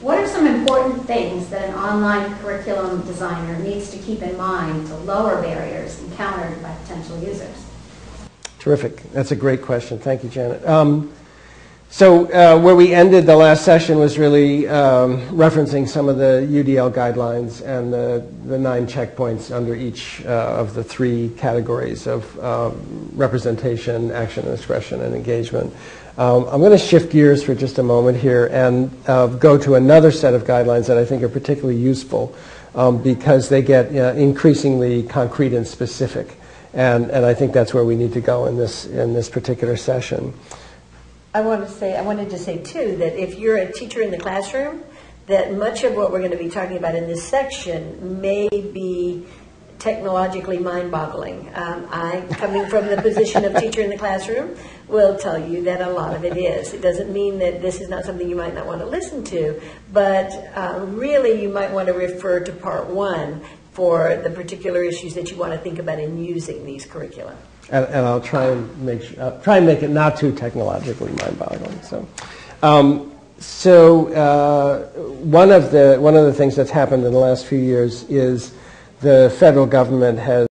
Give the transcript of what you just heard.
What are some important things that an online curriculum designer needs to keep in mind to lower barriers encountered by potential users? Terrific. That's a great question. Thank you, Janet. So where we ended the last session was really referencing some of the UDL guidelines and the 9 checkpoints under each of the 3 categories of representation, action, and expression, and engagement. I'm going to shift gears for just a moment here and go to another set of guidelines that I think are particularly useful because they get increasingly concrete and specific, and I think that's where we need to go in this particular session. I wanted to say too that if you're a teacher in the classroom, that much of what we're going to be talking about in this section may be technologically mind-boggling. I, coming from the position of teacher in the classroom, will tell you that a lot of it is. It doesn't mean that this is not something you might not want to listen to, but really you might want to refer to Part 1 for the particular issues that you want to think about in using these curricula. And I'll try and make it not too technologically mind-boggling. So, one of the things that's happened in the last few years is the federal government has